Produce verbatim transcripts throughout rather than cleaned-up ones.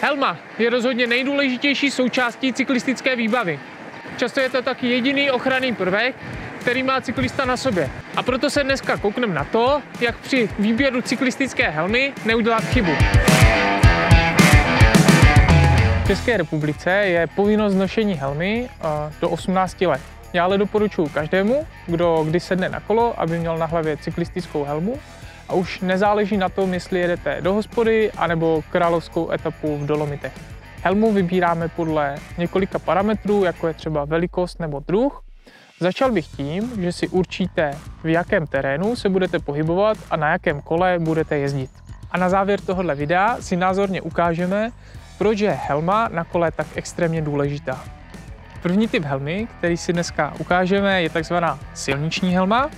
Helma je rozhodně nejdůležitější součástí cyklistické výbavy. Často je to taky jediný ochranný prvek, který má cyklista na sobě. A proto se dneska koukneme na to, jak při výběru cyklistické helmy neudělat chybu. V České republice je povinnost nošení helmy do osmnácti let. Já ale doporučuji každému, kdo kdy sedne na kolo, aby měl na hlavě cyklistickou helmu. A už nezáleží na tom, jestli jedete do hospody anebo královskou etapu v Dolomitech. Helmu vybíráme podle několika parametrů, jako je třeba velikost nebo druh. Začal bych tím, že si určíte, v jakém terénu se budete pohybovat a na jakém kole budete jezdit. A na závěr tohoto videa si názorně ukážeme, proč je helma na kole tak extrémně důležitá. První typ helmy, který si dneska ukážeme, je takzvaná silniční helma.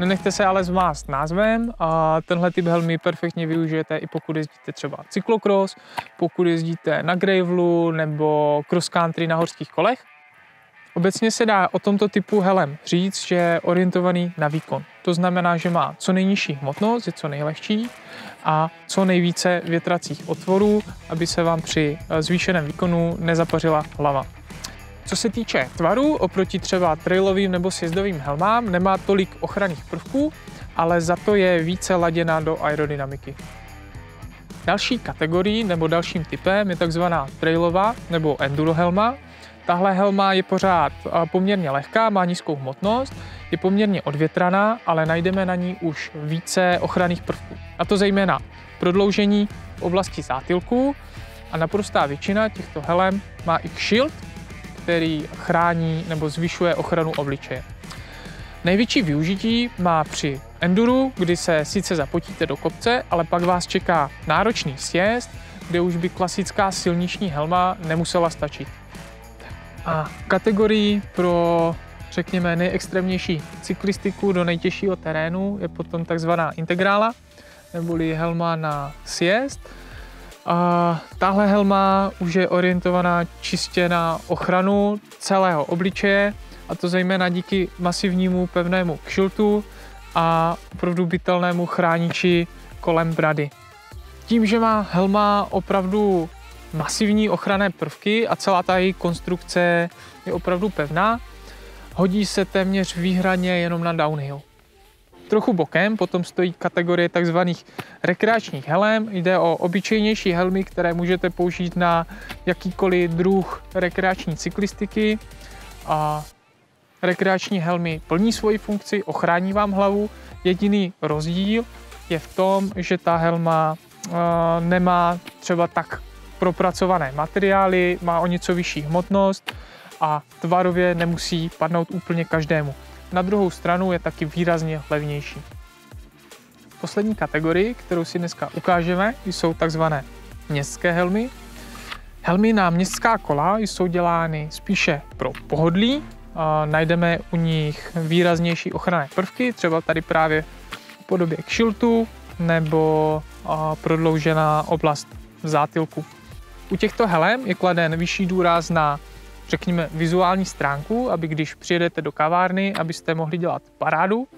Nenechte se ale zmást názvem a tenhle typ helmy perfektně využijete i pokud jezdíte třeba cyklokros, pokud jezdíte na gravelu nebo cross country na horských kolech. Obecně se dá o tomto typu helem říct, že je orientovaný na výkon. To znamená, že má co nejnižší hmotnost, je co nejlehčí a co nejvíce větracích otvorů, aby se vám při zvýšeném výkonu nezapařila hlava. Co se týče tvaru, oproti třeba trailovým nebo sjezdovým helmám nemá tolik ochranných prvků, ale za to je více laděna do aerodynamiky. Další kategorií nebo dalším typem je takzvaná trailová nebo enduro helma. Tahle helma je pořád poměrně lehká, má nízkou hmotnost, je poměrně odvětraná, ale najdeme na ní už více ochranných prvků. A to zejména prodloužení v oblasti zátylku a naprostá většina těchto helem má i kšilt, který chrání nebo zvyšuje ochranu obličeje. Největší využití má při enduru, kdy se sice zapotíte do kopce, ale pak vás čeká náročný sjezd, kde už by klasická silniční helma nemusela stačit. A kategorii pro, řekněme, nejextrémnější cyklistiku do nejtěžšího terénu je potom takzvaná integrála, neboli helma na sjezd. A tahle helma už je orientovaná čistě na ochranu celého obličeje, a to zejména díky masivnímu pevnému kšiltu a opravdu bytelnému chrániči kolem brady. Tím, že má helma opravdu masivní ochranné prvky a celá ta její konstrukce je opravdu pevná, hodí se téměř výhradně jenom na downhill. Trochu bokem potom stojí kategorie tzv. Rekreačních helem. Jde o obyčejnější helmy, které můžete použít na jakýkoliv druh rekreační cyklistiky. A rekreační helmy plní svoji funkci, ochrání vám hlavu. Jediný rozdíl je v tom, že ta helma nemá třeba tak propracované materiály, má o něco vyšší hmotnost a tvarově nemusí padnout úplně každému. Na druhou stranu je taky výrazně levnější. V poslední kategorii, kterou si dneska ukážeme, jsou takzvané městské helmy. Helmy na městská kola jsou dělány spíše pro pohodlí. A najdeme u nich výraznější ochranné prvky, třeba tady právě v podobě kšiltu nebo prodloužená oblast v zátylku. U těchto helem je kladen vyšší důraz na, řekněme, vizuální stránku, aby když přijedete do kavárny, abyste mohli dělat parádu.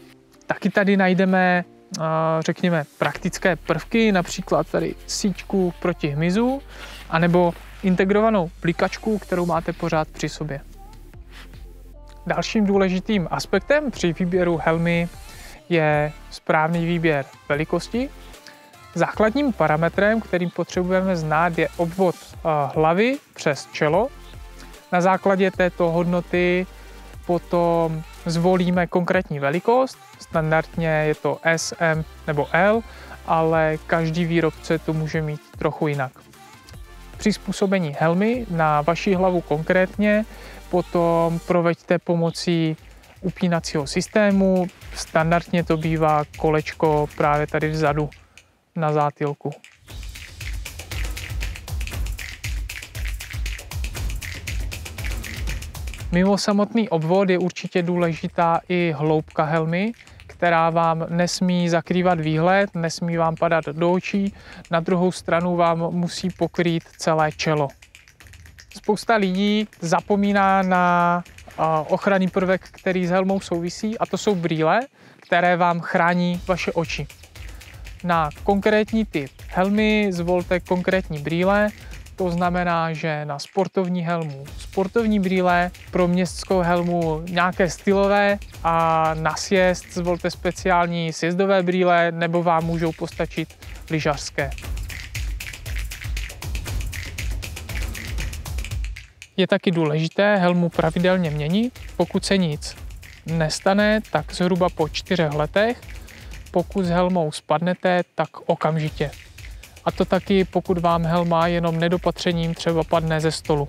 Taky tady najdeme, řekněme, praktické prvky, například tady síťku proti hmyzu, anebo integrovanou plikačku, kterou máte pořád při sobě. Dalším důležitým aspektem při výběru helmy je správný výběr velikosti. Základním parametrem, kterým potřebujeme znát, je obvod hlavy přes čelo. Na základě této hodnoty potom zvolíme konkrétní velikost, standardně je to S, M nebo L, ale každý výrobce to může mít trochu jinak. Přizpůsobení helmy na vaši hlavu konkrétně potom proveďte pomocí upínacího systému, standardně to bývá kolečko právě tady vzadu na zátylku. Mimo samotný obvod je určitě důležitá i hloubka helmy, která vám nesmí zakrývat výhled, nesmí vám padat do očí, na druhou stranu vám musí pokrýt celé čelo. Spousta lidí zapomíná na ochranný prvek, který s helmou souvisí, a to jsou brýle, které vám chrání vaše oči. Na konkrétní typ helmy zvolte konkrétní brýle, To znamená, že na sportovní helmu sportovní brýle, pro městskou helmu nějaké stylové a na sjezd zvolte speciální sjezdové brýle nebo vám můžou postačit lyžařské. Je taky důležité helmu pravidelně měnit. Pokud se nic nestane, tak zhruba po čtyřech letech. Pokud s helmou spadnete, tak okamžitě. A to taky, pokud vám helma jenom nedopatřením třeba padne ze stolu.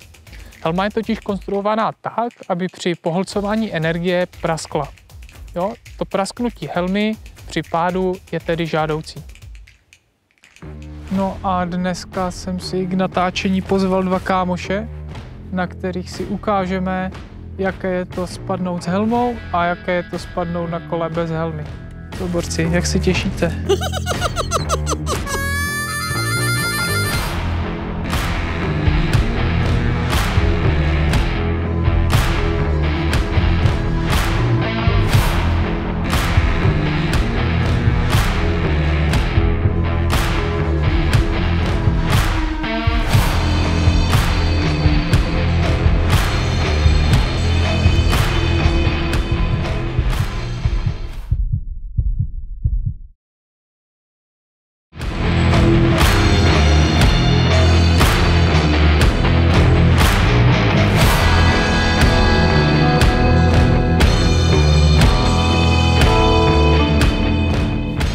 Helma je totiž konstruovaná tak, aby při pohlcování energie praskla. Jo? To prasknutí helmy při pádu je tedy žádoucí. No a dneska jsem si k natáčení pozval dva kámoše, na kterých si ukážeme, jaké je to spadnout s helmou a jaké je to spadnout na kole bez helmy. Borci, jak se těšíte?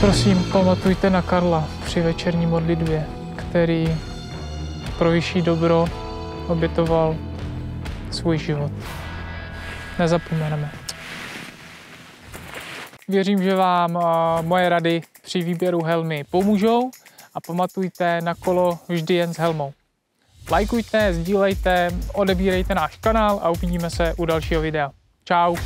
Prosím, pamatujte na Karla při večerní modlitbě, který pro vyšší dobro obětoval svůj život. Nezapomeneme. Věřím, že vám moje rady při výběru helmy pomůžou a pamatujte na kolo vždy jen s helmou. Lajkujte, sdílejte, odebírejte náš kanál a uvidíme se u dalšího videa. Čau!